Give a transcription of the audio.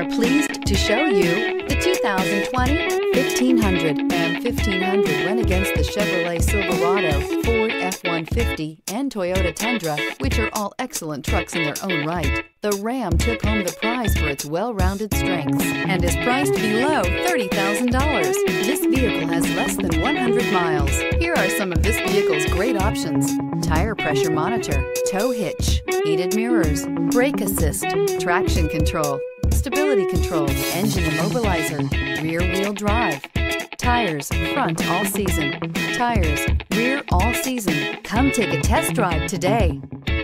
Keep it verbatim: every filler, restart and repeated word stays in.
are pleased to show you the two thousand twenty fifteen hundred. Ram fifteen hundred went against the Chevrolet Silverado, Ford F one fifty, and Toyota Tundra, which are all excellent trucks in their own right. The Ram took home the prize for its well-rounded strengths and is priced below thirty thousand dollars. This vehicle has less than one hundred miles. Here are some of this vehicle's great options: tire pressure monitor, tow hitch, heated mirrors, brake assist, traction control, stability control, engine immobilizer, rear-wheel drive, tires front all season, tires rear all season. Come take a test drive today.